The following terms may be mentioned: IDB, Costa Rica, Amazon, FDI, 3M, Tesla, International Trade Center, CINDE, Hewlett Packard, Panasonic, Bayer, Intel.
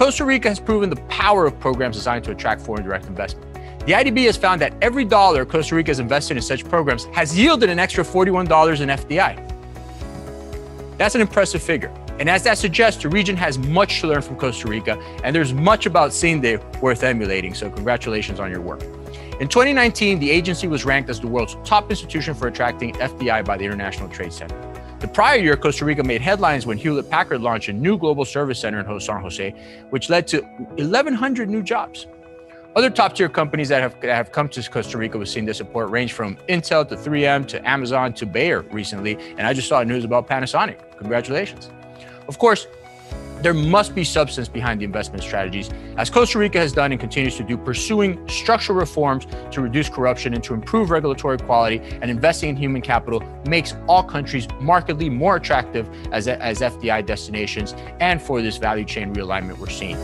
Costa Rica has proven the power of programs designed to attract foreign direct investment. The IDB has found that every dollar Costa Rica has invested in such programs has yielded an extra $41 in FDI. That's an impressive figure. And as that suggests, the region has much to learn from Costa Rica, and there's much about CINDE worth emulating, so congratulations on your work. In 2019, the agency was ranked as the world's top institution for attracting FDI by the International Trade Center. The prior year, Costa Rica made headlines when Hewlett Packard launched a new global service center in San Jose, which led to 1,100 new jobs. Other top-tier companies that have come to Costa Rica with CINDE support range from Intel to 3M to Amazon to Bayer recently, and I just saw news about Panasonic. Congratulations. Of course, there must be substance behind the investment strategies, as Costa Rica has done and continues to do, pursuing structural reforms to reduce corruption and to improve regulatory quality, and investing in human capital makes all countries markedly more attractive as FDI destinations and for this value chain realignment we're seeing.